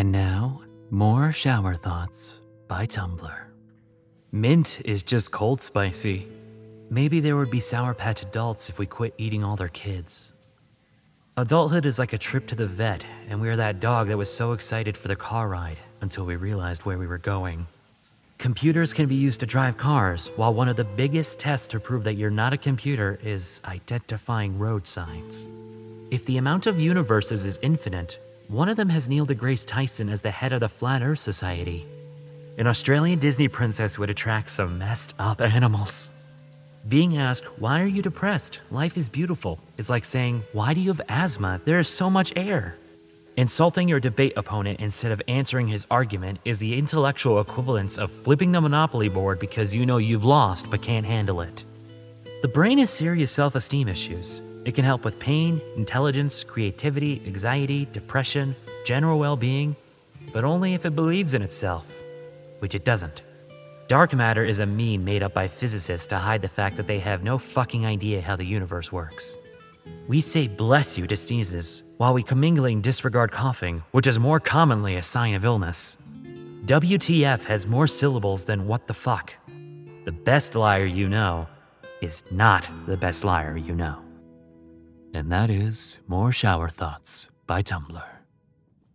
And now, more shower thoughts by Tumblr. Mint is just cold spicy. Maybe there would be Sour Patch adults if we quit eating all their kids. Adulthood is like a trip to the vet, and we are that dog that was so excited for the car ride until we realized where we were going. Computers can be used to drive cars, while one of the biggest tests to prove that you're not a computer is identifying road signs. If the amount of universes is infinite, one of them has Neil deGrasse Tyson as the head of the Flat Earth Society. An Australian Disney princess would attract some messed up animals. Being asked, "Why are you depressed? Life is beautiful," is like saying, "Why do you have asthma? There is so much air." Insulting your debate opponent instead of answering his argument is the intellectual equivalence of flipping the Monopoly board because you know you've lost but can't handle it. The brain has serious self-esteem issues. It can help with pain, intelligence, creativity, anxiety, depression, general well-being, but only if it believes in itself, which it doesn't. Dark matter is a meme made up by physicists to hide the fact that they have no fucking idea how the universe works. We say bless you to sneezes, while we commingling disregard coughing, which is more commonly a sign of illness. WTF has more syllables than what the fuck. The best liar you know is not the best liar you know. And that is more shower thoughts by Tumblr.